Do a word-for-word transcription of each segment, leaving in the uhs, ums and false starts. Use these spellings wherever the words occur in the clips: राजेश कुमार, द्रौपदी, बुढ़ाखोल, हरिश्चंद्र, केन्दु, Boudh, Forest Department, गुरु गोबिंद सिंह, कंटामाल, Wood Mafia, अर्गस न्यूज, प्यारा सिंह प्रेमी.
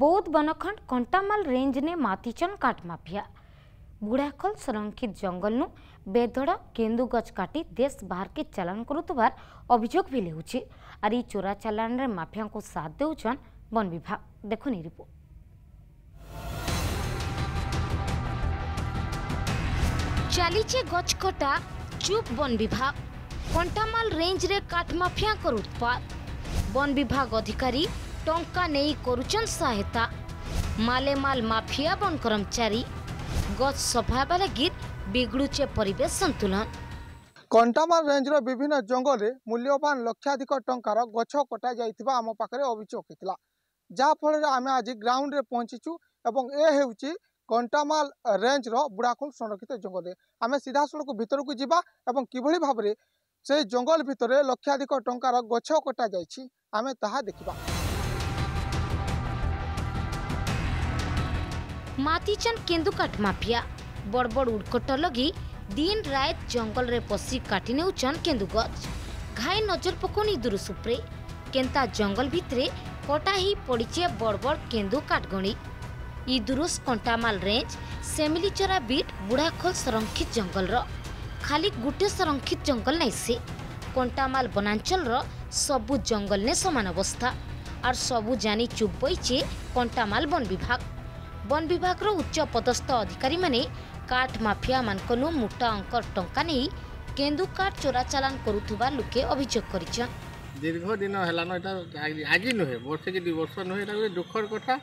बौद्ध बनखंड कंटामाल रेंज ने माथीचन काट माफिया बुढ़ाखोल संरक्षित जंगल नु बेधड़ा केन्दु गच काटी देश बाहर के चलान करुवार अभियोग भी लेउछि। आर ई चोरा चलान रे माफिया को साथ देउछन वन विभाग। देखुनी रिपोर्ट। चालीचे गच कटा चुप वन विभाग। कंटामाल रेंज रे काट माफिया कर उत्पात वन विभाग अधिकारी टंका नहीं करुचन सहायता। मालेमाल माफिया बन कर्मचारी गच सफा बेला गीत बिगड़ुचे परिवेश संतुलन। कंटामाल रेंजर विभिन्न जंगल में मूल्यवान लक्षाधिक टंकार गच कटा जाइतिबा आम पाखरे अभियोग होइतिला, जा फल रे आमे आज ग्राउंड रे पहुंचीचु एवं ए हेउची कंटामाल रेंजर बुढ़ाखोल संरक्षित जंगल। आमे सीधा सड़क भीतर को जीवा एवं किभली भाबरे से जंगल भितर लक्षाधिक टंकार गच कटा जाइछि आमे ताहा देखिबा। माथीचन केन्दुकाट माफिया बड़बड़ उड़कट लगी दिन रात जंगल रे पशी काटी नेउछन केन्दु गच। घाई नजर पकोनी दूर सुप्रे केन्ता जंगल भितरे कटा ही पड़ीचे बड़बड़ केन्दु काट गणी। ई दुरुस कंटामाल रेंज सेमिलीचरा बीट बुढ़ाखोल संरक्षित जंगल रो खाली गुटे संरक्षित जंगल नहीं से कंटामाल वनांचल रो सबु जंगल ने समान अवस्था। आर सबु जानी चुप बैचे कंटामाल वन विभाग। वन विभाग रो उच्च पदस्थ अधिकारी माने काठ माफिया मानकनु मोटा अंकर टंका नहीं केन्दु काट चोरा चालान करुवा लुके अभियोग करिछन। दीर्घ दिन हेलान एटा आगी नहे वर्षे कि दु वर्ष नहे एटा दुखर कथा।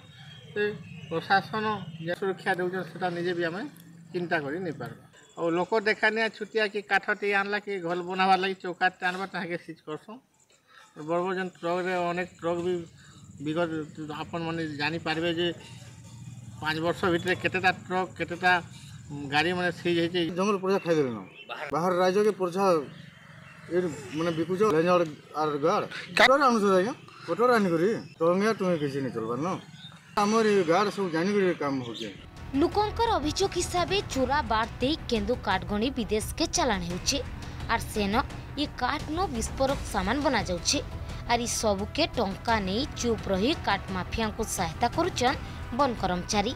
से प्रशासन जे सुरक्षा देउछन सेटा निजे भी आमे चिंता करि नै पारबा। और लोक देखानिया छुटिया कि काठटी आनला कि घर बनावा लागि चौकाट आनबा ताके सीज करसो। बरबर जन ट्रक रे अनेक ट्रक भी बिगत आपन माने जानि पारबे जे पाँच वर्ष भितर केतेटा ट्रक केतेटा गाड़ी माने सीज हे। जंगल पुरजा खाइ देले न बाहर राज्य के पुरजा माने बिकुज लेजर आर गाड कारण अनुसार आया कोटर आनी करी तोंगे तुमे किसी नै चलबा न हमर ई गाड सब जानि करी काम होके। लुकोंकर अभियोग हिसाबे चोरा बारते केन्दु काट गणी विदेश के चलान हेउछे। आर सेनो ई काट नो विस्फोरक सामान बना जाउछे। आर ई सब के टंका नै चुप रही काट माफिया को सहायता करूछन वन कर्मचारी।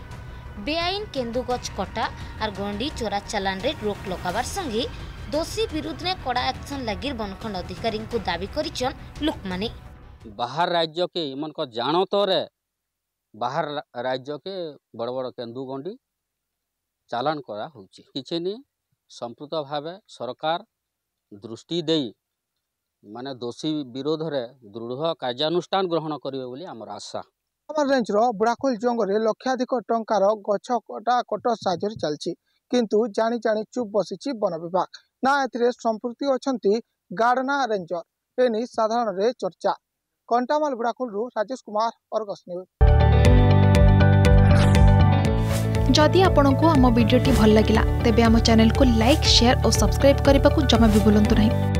बेआईन केन्दु गच कटा और गंडी चोरा चालान रे रोक लगावार संगे दोषी विरुद्ध ने कड़ा एक्शन लगी वनखंड अधिकारी को दावी करिछन लोक माने। बाहर राज्य के इमन को जानो तो रे बाहर राज्य के बड़ बड़ केन्दु गंडी चालान करा होछि किछे नि। संपुक्त भावे सरकार दृष्टि देई माने दोषी विरोध रे दृढ़ कार्यानुष्ठान ग्रहण करिवे बोली हमर आशा। कंटामाल रेंजर बुढ़ाखोल जंगल में लक्षाधिक टंकार गच कटा कट साजर चलती किंतु जानी जानी चुप बसी वन विभाग ना ए संपृक्ति अच्छा गार्डना रेंजर एने साधारण रे चर्चा। कंटामाल बुढ़ाखोल रु राजेश कुमार अर्गस न्यूज। जदि आपंक आम भिडी भल लगा तेब चैनल को लाइक शेयर और सब्सक्राइब करने को जमा भी बुलां नहीं।